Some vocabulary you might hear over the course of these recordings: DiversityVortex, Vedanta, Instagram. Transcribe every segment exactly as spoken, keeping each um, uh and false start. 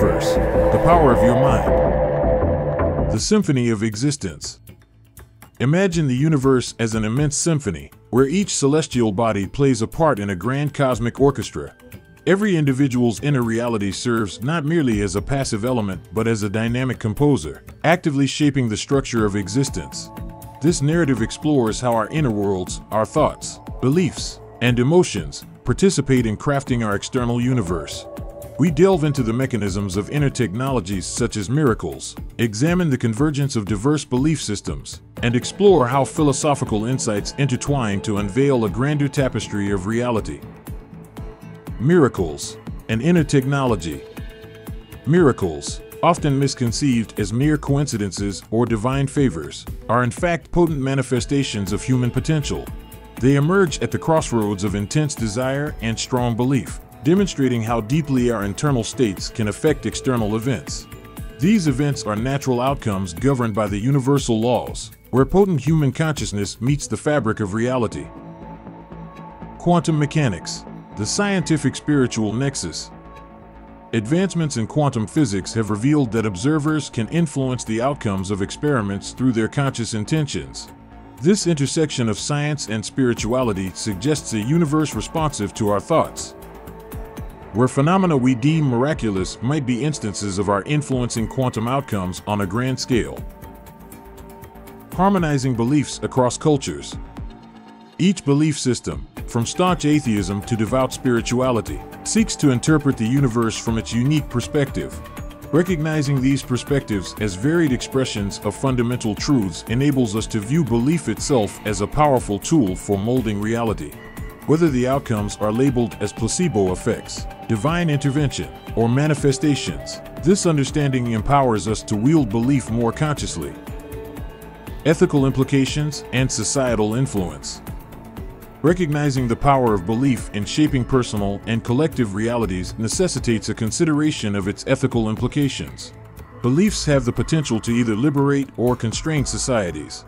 universe, the power of your mind. The symphony of existence. Imagine the universe as an immense symphony, where each celestial body plays a part in a grand cosmic orchestra. Every individual's inner reality serves not merely as a passive element, but as a dynamic composer, actively shaping the structure of existence. This narrative explores how our inner worlds, our thoughts, beliefs, and emotions participate in crafting our external universe. We delve into the mechanisms of inner technologies such as miracles, examine the convergence of diverse belief systems, and explore how philosophical insights intertwine to unveil a grander tapestry of reality. Miracles and inner technology. Miracles, often misconceived as mere coincidences or divine favors, are in fact potent manifestations of human potential. They emerge at the crossroads of intense desire and strong belief, demonstrating how deeply our internal states can affect external events. These events are natural outcomes governed by the universal laws, where potent human consciousness meets the fabric of reality. Quantum mechanics. The scientific spiritual nexus. Advancements in quantum physics have revealed that observers can influence the outcomes of experiments through their conscious intentions. This intersection of science and spirituality suggests a universe responsive to our thoughts, where phenomena we deem miraculous might be instances of our influencing quantum outcomes on a grand scale. Harmonizing beliefs across cultures. Each belief system, from staunch atheism to devout spirituality, seeks to interpret the universe from its unique perspective. Recognizing these perspectives as varied expressions of fundamental truths enables us to view belief itself as a powerful tool for molding reality. Whether the outcomes are labeled as placebo effects, divine intervention, or manifestations, this understanding empowers us to wield belief more consciously. Ethical implications and societal influence. Recognizing the power of belief in shaping personal and collective realities necessitates a consideration of its ethical implications. Beliefs have the potential to either liberate or constrain societies.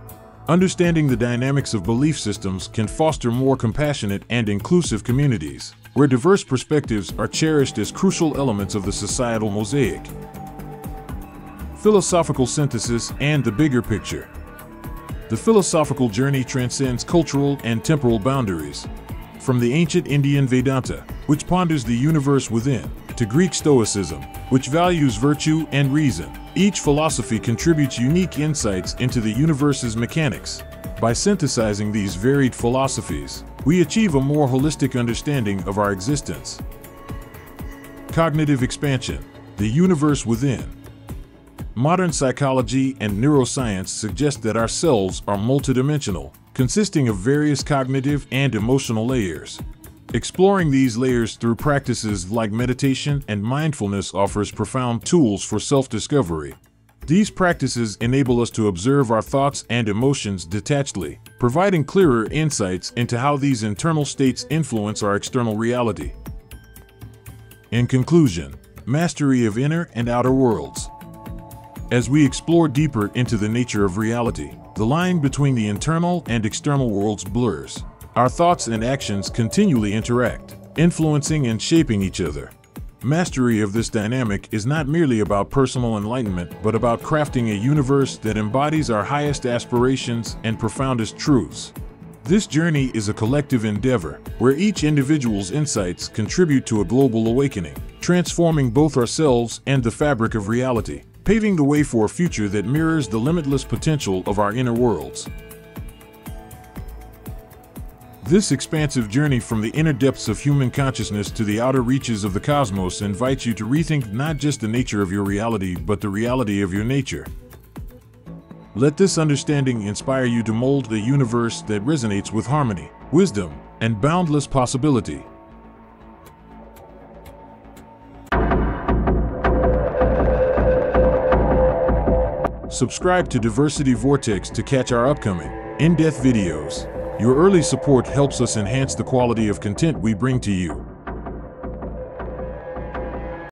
Understanding the dynamics of belief systems can foster more compassionate and inclusive communities, where diverse perspectives are cherished as crucial elements of the societal mosaic. Philosophical synthesis and the bigger picture. The philosophical journey transcends cultural and temporal boundaries. From the ancient Indian Vedanta, which ponders the universe within, to Greek Stoicism, which values virtue and reason, each philosophy contributes unique insights into the universe's mechanics. By synthesizing these varied philosophies, we achieve a more holistic understanding of our existence. Cognitive expansion, the universe within. Modern psychology and neuroscience suggest that our selves are multidimensional, consisting of various cognitive and emotional layers. Exploring these layers through practices like meditation and mindfulness offers profound tools for self-discovery. These practices enable us to observe our thoughts and emotions detachedly, providing clearer insights into how these internal states influence our external reality. In conclusion, mastery of inner and outer worlds. As we explore deeper into the nature of reality, the line between the internal and external worlds blurs. Our thoughts and actions continually interact, influencing and shaping each other. Mastery of this dynamic is not merely about personal enlightenment, but about crafting a universe that embodies our highest aspirations and profoundest truths. This journey is a collective endeavor, where each individual's insights contribute to a global awakening, transforming both ourselves and the fabric of reality, paving the way for a future that mirrors the limitless potential of our inner worlds. This expansive journey from the inner depths of human consciousness to the outer reaches of the cosmos invites you to rethink not just the nature of your reality, but the reality of your nature. Let this understanding inspire you to mold the universe that resonates with harmony, wisdom, and boundless possibility. Subscribe to Diversity Vortex to catch our upcoming, in-depth videos. Your early support helps us enhance the quality of content we bring to you.